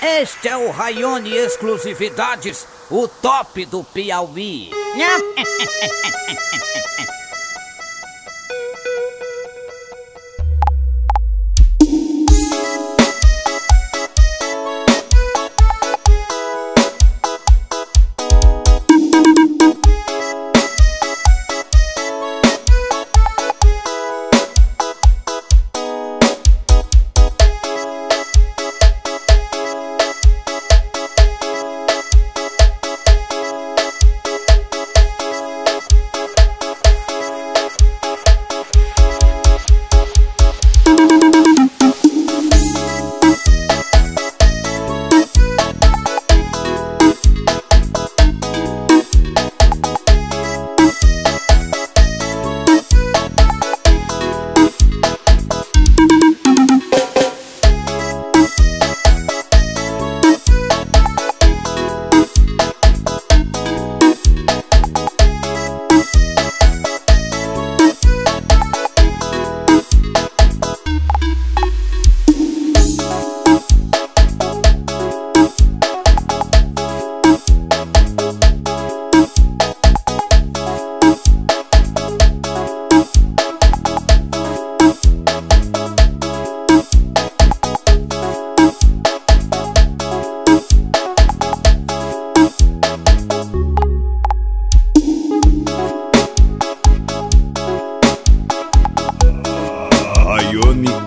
Este é o Raione Exclusividades, o top do Piauí.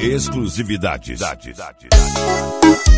Exclusividades.